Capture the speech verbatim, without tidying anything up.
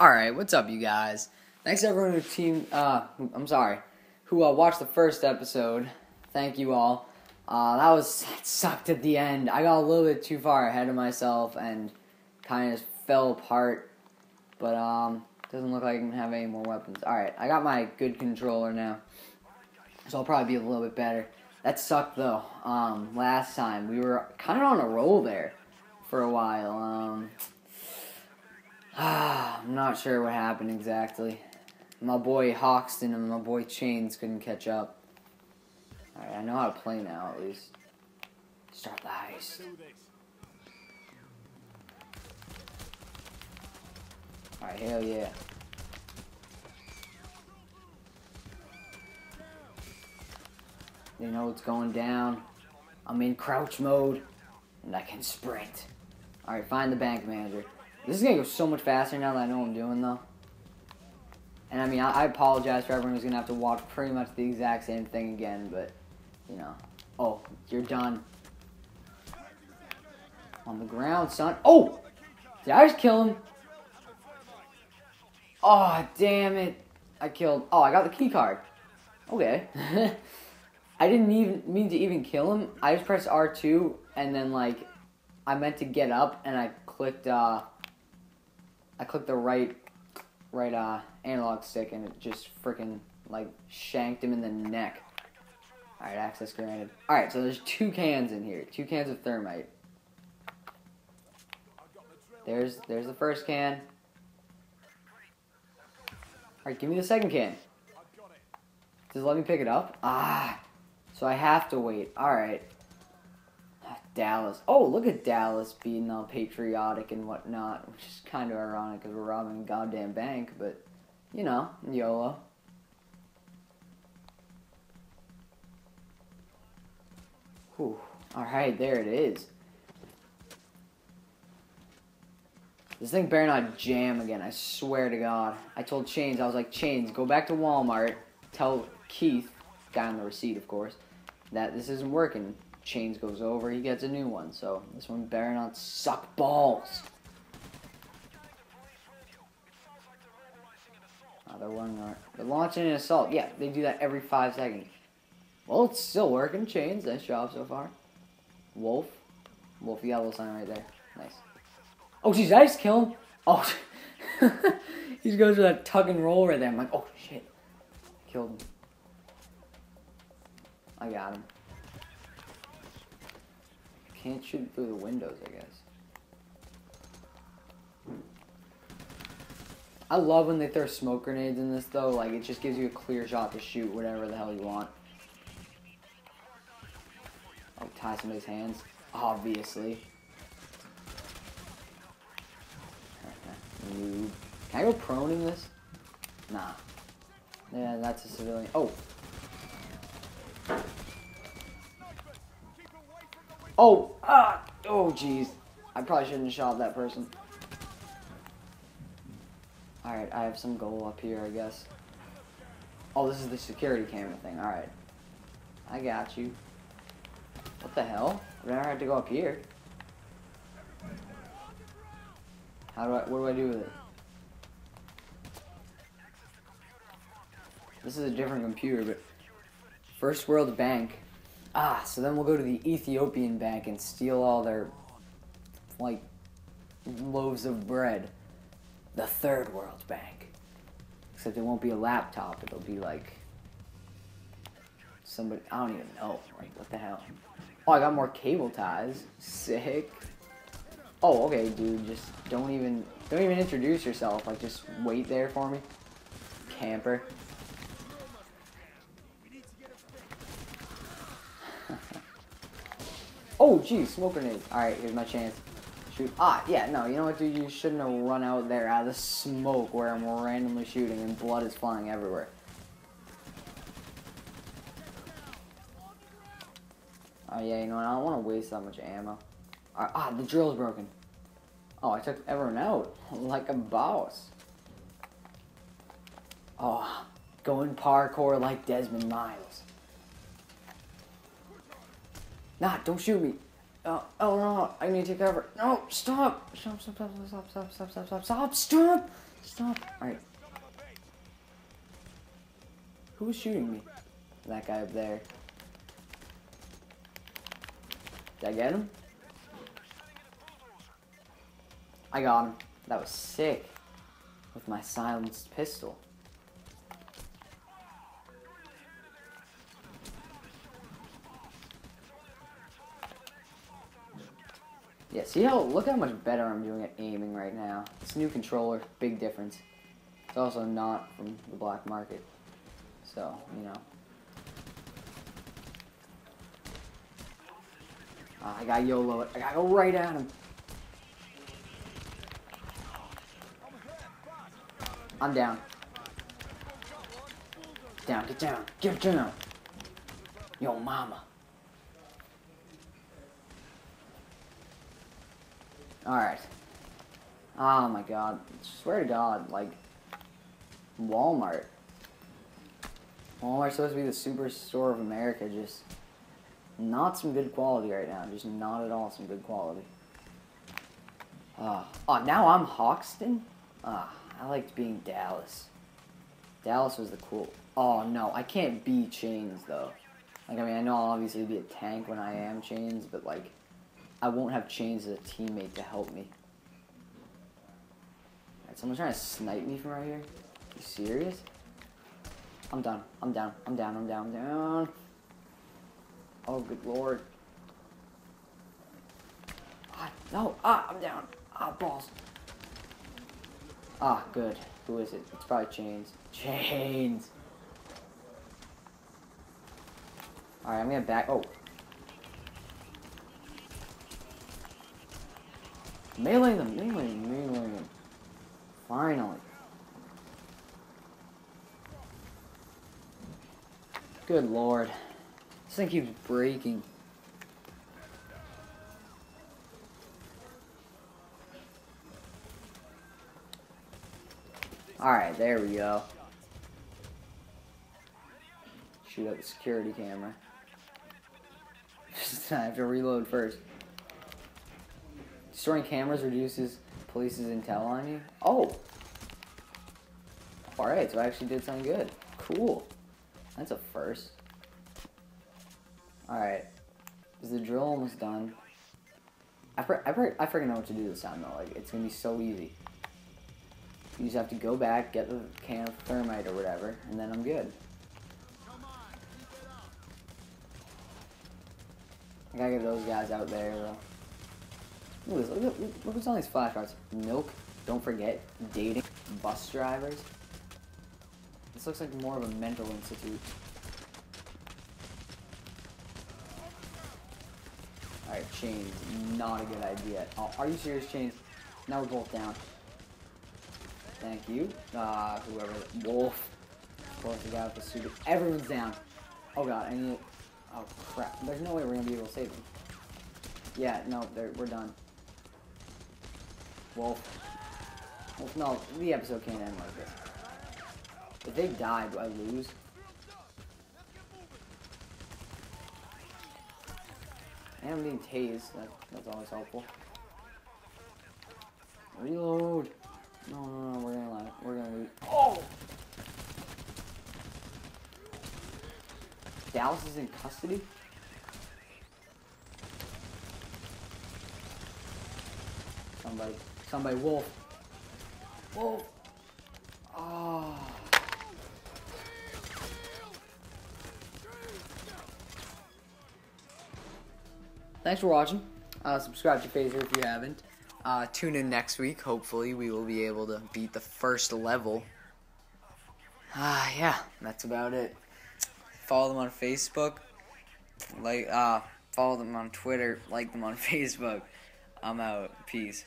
Alright, what's up, you guys? Thanks to everyone who team, uh, I'm sorry, who uh, watched the first episode. Thank you all. Uh, that was, that sucked at the end. I got a little bit too far ahead of myself and kind of fell apart. But, um, doesn't look like I can have any more weapons. Alright, I got my good controller now, so I'll probably be a little bit better. That sucked, though. Um, last time, we were kind of on a roll there for a while. Um... I'm not sure what happened exactly. My boy Hoxton and my boy Chains couldn't catch up. Alright, I know how to play now, at least. Start the heist. Alright, hell yeah. They know what's going down. I'm in crouch mode, and I can sprint. Alright, find the bank manager. This is going to go so much faster now that I know what I'm doing, though. And, I mean, I, I apologize for everyone who's going to have to watch pretty much the exact same thing again, but, you know. Oh, you're done. On the ground, son. Oh! Did I just kill him? Oh, damn it. I killed. Oh, I got the key card. Okay. I didn't even mean to even kill him. I just pressed R two, and then, like, I meant to get up, and I clicked, uh... I clicked the right, right uh, analog stick, and it just freaking like shanked him in the neck. All right, access granted. All right, so there's two cans in here, two cans of thermite. There's there's the first can. All right, give me the second can. Just let me pick it up. Ah, so I have to wait. All right. Dallas. Oh, look at Dallas being all patriotic and whatnot, which is kind of ironic because we're robbing a goddamn bank, but, you know, YOLO. Whew. Alright, there it is. This thing better not jam again, I swear to God. I told Chains, I was like, Chains, go back to Walmart, tell Keith, guy on the receipt, of course, that this isn't working. Chains goes over, he gets a new one, so this one better not suck balls. Oh, they're, one they're launching an assault. Yeah, they do that every five seconds. Well, it's still working, Chains. Nice job so far. Wolf. Wolf, you got a little sign right there. Nice. Oh, jeez, I just kill him? Oh, he just goes with that tug and roll right there. I'm like, oh, shit. Killed him. I got him. Can't shoot through the windows, I guess. I love when they throw smoke grenades in this, though. Like, it just gives you a clear shot to shoot whatever the hell you want. Oh, tie somebody's hands. Obviously. Can I go prone in this? Nah. Yeah, that's a civilian. Oh! Oh, ah, oh, jeez. I probably shouldn't have shot that person. Alright, I have some goal up here, I guess. Oh, this is the security camera thing. Alright. I got you. What the hell? I never had to go up here. How do I, what do I do with it? This is a different computer, but First World Bank. Ah, so then we'll go to the Ethiopian bank and steal all their, like, loaves of bread. The Third World Bank. Except it won't be a laptop, it'll be like, somebody, I don't even know, like, what the hell. Oh, I got more cable ties. Sick. Oh, okay, dude, just don't even, don't even introduce yourself, like, just wait there for me. Camper. Oh, geez, smoke grenades. Alright, here's my chance. Shoot. Ah, yeah, no, you know what, dude? You shouldn't have run out there out of the smoke where I'm randomly shooting and blood is flying everywhere. Oh, yeah, you know what? I don't want to waste that much ammo. Right, ah, the drill's broken. Oh, I took everyone out like a boss. Oh, going parkour like Desmond Miles. Nah, don't shoot me. Oh, oh no, I need to take cover. No, stop. Stop, stop, stop, stop, stop, stop, stop, stop, stop, stop. Stop. Alright. Who was shooting me? That guy up there. Did I get him? I got him. That was sick. With my silenced pistol. Yeah, see how, look how much better I'm doing at aiming right now. This new controller, big difference. It's also not from the black market. So, you know. Uh, I got YOLO. I gotta go right at him. I'm down. Down, get down, get down. Yo, mama. Alright. Oh my god. I swear to god, like, Walmart. Walmart's supposed to be the superstore of America, just not some good quality right now. Just not at all some good quality. Uh, oh, now I'm Hoxton? Ah, uh, I liked being Dallas. Dallas was the cool... Oh no, I can't be Chains though. Like, I mean, I know I'll obviously be a tank when I am Chains, but like... I won't have Chains as a teammate to help me. Alright, someone's trying to snipe me from right here. Are you serious? I'm done. I'm down. I'm down. I'm down. I'm down. Oh, good lord. Ah, no. Ah, I'm down. Ah, balls. Ah, good. Who is it? It's probably Chains. Chains! Alright, I'm gonna back. Oh. Melee them, melee them, melee them. Finally. Good lord. This thing keeps breaking. Alright, there we go. Shoot up the security camera. I have to reload first. Destroying cameras reduces police's intel on you. Oh! Alright, so I actually did something good. Cool. That's a first. Alright. Is the drill almost done? I fr I, fr I freaking know what to do this time though. Like, it's gonna be so easy. You just have to go back, get the can of thermite or whatever, and then I'm good. I gotta get those guys out there though. Look at this, look, look what's on these flashcards. Milk, don't forget, dating, bus drivers. This looks like more of a mental institute. Alright, Chains, not a good idea at all. Are you serious, Chains? Now we're both down. Thank you. Uh, whoever, Wolf. Of course, the guy with the suit. Everyone's down. Oh god, I need, oh crap. There's no way we're gonna be able to save them. Yeah, no, we're done. Wolf. Wolf, no, the episode can't end like this. If they die, do I lose? And I'm being tased, that, that's always helpful. Reload! No, no, no, we're gonna lie. We're gonna lose. Oh! Dallas is in custody? Somebody, somebody, Wolf. Wolf. Oh. Thanks for watching. Uh, subscribe to Phazer if you haven't. Uh, tune in next week. Hopefully we will be able to beat the first level. Ah, uh, yeah, that's about it. Follow them on Facebook. Like, uh, follow them on Twitter. Like them on Facebook. I'm out. Peace.